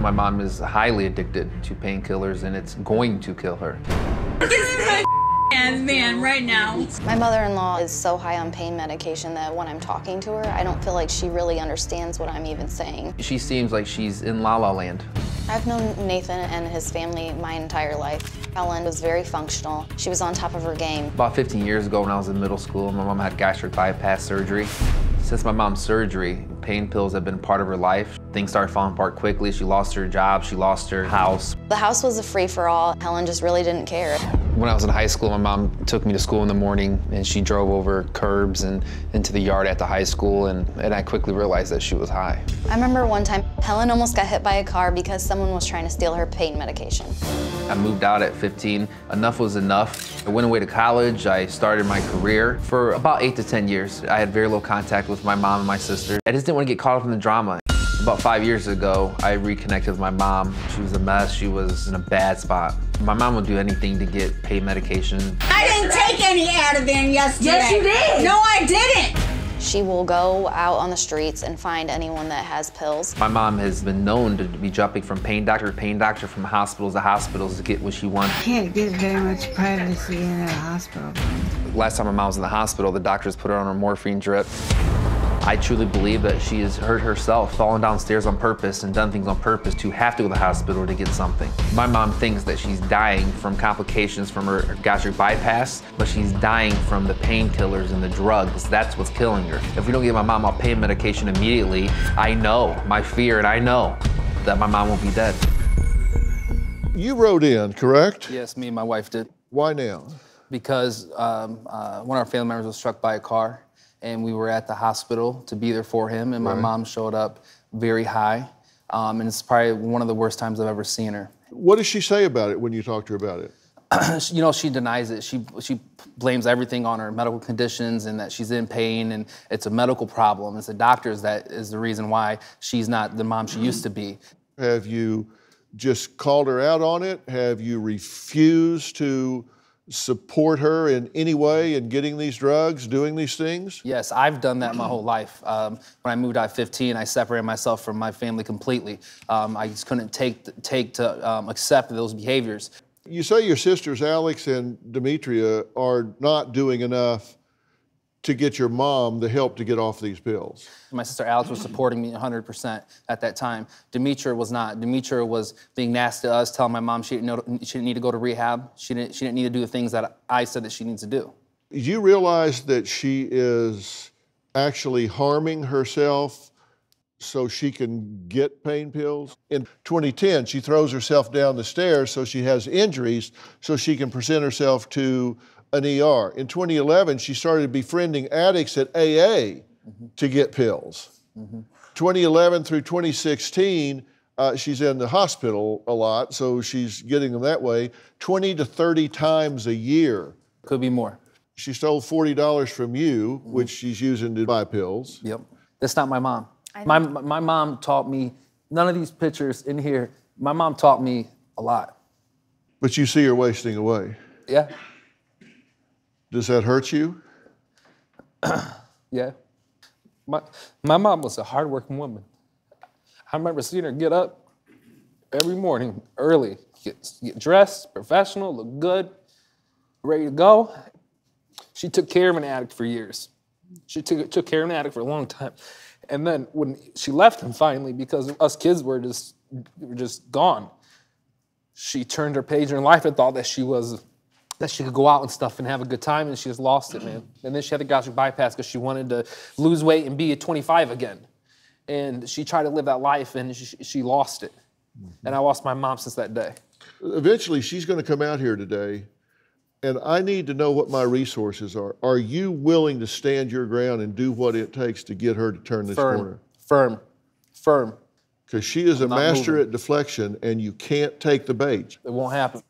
My mom is highly addicted to painkillers, and it's going to kill her. This is my ass man right now. My mother-in-law is so high on pain medication that when I'm talking to her, I don't feel like she really understands what I'm even saying. She seems like she's in La La Land. I've known Nathan and his family my entire life. Ellen was very functional. She was on top of her game. About 15 years ago when I was in middle school, my mom had gastric bypass surgery. Since my mom's surgery, pain pills have been part of her life. Things started falling apart quickly. She lost her job, she lost her house. The house was a free-for-all. Helen just really didn't care. When I was in high school, my mom took me to school in the morning and she drove over curbs and into the yard at the high school, and I quickly realized that she was high. I remember one time, Helen almost got hit by a car because someone was trying to steal her pain medication. I moved out at 15. Enough was enough. I went away to college. I started my career. For about 8 to 10 years, I had very little contact with my mom and my sister. I just didn't want to get caught up in the drama. About 5 years ago, I reconnected with my mom. She was a mess, she was in a bad spot. My mom would do anything to get pain medication. I didn't take any Ativan yesterday. Yes, you did. No, I didn't. She will go out on the streets and find anyone that has pills. My mom has been known to be jumping from pain doctor, from hospitals to hospitals to get what she wants. You can't get very much privacy in a hospital. Last time my mom was in the hospital, the doctors put her on her morphine drip. I truly believe that she has hurt herself, fallen downstairs on purpose and done things on purpose to have to go to the hospital to get something. My mom thinks that she's dying from complications from her gastric bypass, but she's dying from the painkillers and the drugs. That's what's killing her. If we don't get my mom off pain medication immediately, I know, my fear, and I know that my mom won't be dead. You wrote in, correct? Yes, me and my wife did. Why now? Because one of our family members was struck by a car, and we were at the hospital to be there for him, and my mom showed up very high, and it's probably one of the worst times I've ever seen her. What does she say about it when you talk to her about it? You know, she denies it. She blames everything on her medical conditions and that she's in pain, and it's a medical problem. It's the doctors that is the reason why she's not the mom she used to be. Have you just called her out on it? Have you refused to support her in any way in getting these drugs, doing these things? Yes, I've done that my whole life. When I moved out at 15, I separated myself from my family completely. I just couldn't accept those behaviors. You say your sisters, Alex and Demetria, are not doing enough to get your mom the help to get off these pills. My sister Alex was supporting me 100% at that time. Demetria was not. Demetria was being nasty to us, telling my mom she didn't need to go to rehab. She didn't need to do the things that I said that she needs to do. You realize that she is actually harming herself so she can get pain pills? In 2010, she throws herself down the stairs so she has injuries so she can present herself to an ER. In 2011, she started befriending addicts at AA to get pills. 2011 through 2016, she's in the hospital a lot, so she's getting them that way, 20 to 30 times a year. Could be more. She stole $40 from you, which she's using to buy pills. Yep. That's not my mom. My mom taught me, none of these pictures in here, my mom taught me a lot. But you see her wasting away. Yeah. Does that hurt you? Yeah. My mom was a hardworking woman. I remember seeing her get up every morning early, get dressed, professional, look good, ready to go. She took care of an addict for years. She took care of an addict for a long time. And then when she left him finally, because us kids were just gone, she turned her page in life and thought that she could go out and stuff and have a good time, and she just lost it, man. And then she had the gastric bypass because she wanted to lose weight and be at 25 again. And she tried to live that life, and she lost it. And I lost my mom since that day. Eventually, she's gonna come out here today, and I need to know what my resources are. Are you willing to stand your ground and do what it takes to get her to turn this corner? Firm, firm. Because she is a master at deflection, and you can't take the bait. It won't happen.